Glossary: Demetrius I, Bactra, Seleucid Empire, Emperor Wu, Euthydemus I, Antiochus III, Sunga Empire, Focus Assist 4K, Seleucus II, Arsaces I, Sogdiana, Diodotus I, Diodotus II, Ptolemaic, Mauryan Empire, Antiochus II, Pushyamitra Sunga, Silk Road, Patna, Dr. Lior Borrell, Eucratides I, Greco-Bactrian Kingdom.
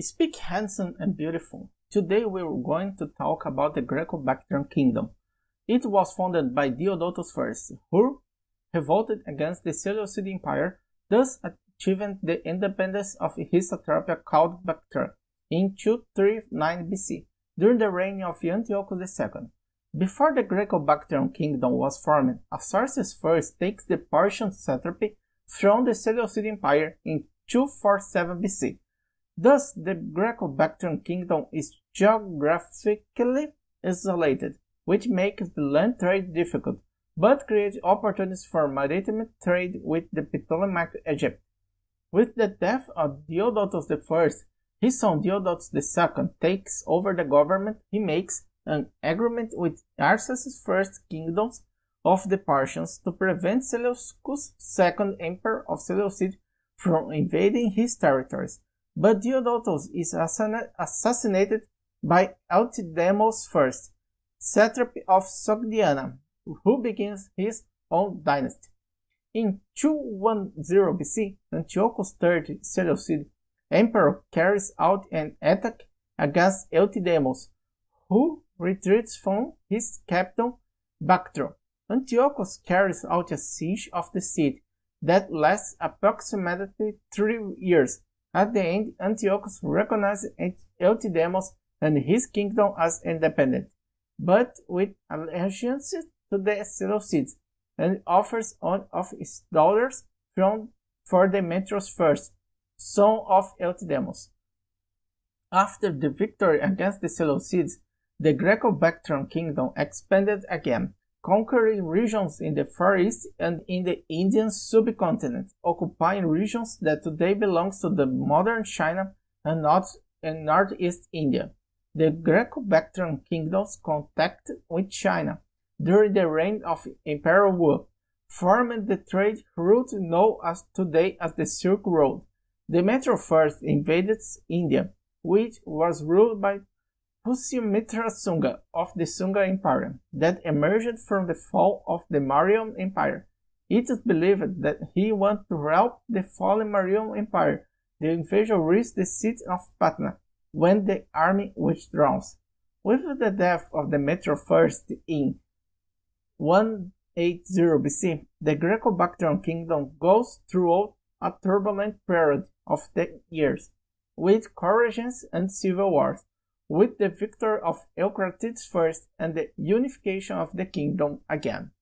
Speak handsome and beautiful. Today we are going to talk about the Greco-Bactrian Kingdom. It was founded by Diodotus I, who revolted against the Seleucid Empire, thus achieving the independence of his satrapy called Bactra in 239 BC, during the reign of Antiochus II. Before the Greco-Bactrian Kingdom was formed, Arsaces I takes the Persian satrapy from the Seleucid Empire in 247 BC. Thus, the Greco-Bactrian Kingdom is geographically isolated, which makes the land trade difficult, but creates opportunities for maritime trade with the Ptolemaic Egypt. With the death of Diodotus I, his son Diodotus II takes over the government. He makes an agreement with Arsaces I, kingdoms of the Persians, to prevent Seleucus II, Emperor of Seleucid, from invading his territories. But Diodotus is assassinated by Euthydemus I, satrap of Sogdiana, who begins his own dynasty. In 210 BC, Antiochus III, Seleucid Emperor, carries out an attack against Euthydemus, who retreats from his capital, Bactra. Antiochus carries out a siege of the city that lasts approximately 3 years. At the end, Antiochus recognizes Euthydemus and his kingdom as independent, but with allegiances to the Seleucids, and offers one of his daughters for Demetrius I, son of Euthydemus. After the victory against the Seleucids, the Greco-Bactrian kingdom expanded again, conquering regions in the Far East and in the Indian subcontinent, occupying regions that today belong to the modern China and Northeast India. The Greco-Bactrian kingdom's contact with China during the reign of Emperor Wu formed the trade route known as today as the Silk Road. Demetrius I invaded India, which was ruled by Pushyamitra Sunga of the Sunga Empire, that emerged from the fall of the Mauryan Empire. It is believed that he wanted to help the fallen Mauryan Empire. The invasion reached the city of Patna, when the army withdraws. With the death of Demetrius I in 180 BC, the Greco-Bactrian kingdom goes through a turbulent period of 10 years, with insurrections and civil wars. With the victory of Eucratides I and the unification of the kingdom again.